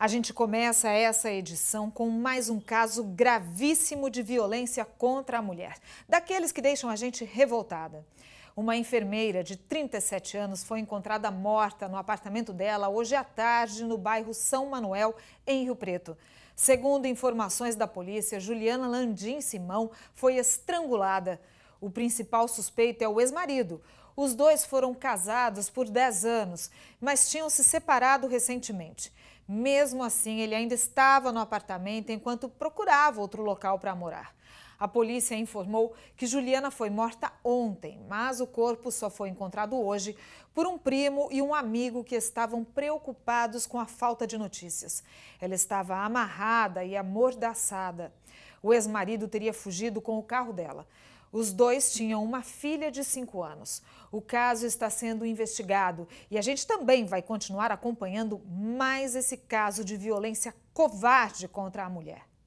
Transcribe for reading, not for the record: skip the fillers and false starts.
A gente começa essa edição com mais um caso gravíssimo de violência contra a mulher, daqueles que deixam a gente revoltada. Uma enfermeira de 37 anos foi encontrada morta no apartamento dela hoje à tarde no bairro São Manuel, em Rio Preto. Segundo informações da polícia, Juliana Landim Simão foi estrangulada. O principal suspeito é o ex-marido. Os dois foram casados por 10 anos, mas tinham se separado recentemente. Mesmo assim, ele ainda estava no apartamento enquanto procurava outro local para morar. A polícia informou que Juliana foi morta ontem, mas o corpo só foi encontrado hoje por um primo e um amigo que estavam preocupados com a falta de notícias. Ela estava amarrada e amordaçada. O ex-marido teria fugido com o carro dela. Os dois tinham uma filha de 5 anos. O caso está sendo investigado e a gente também vai continuar acompanhando mais esse caso de violência covarde contra a mulher.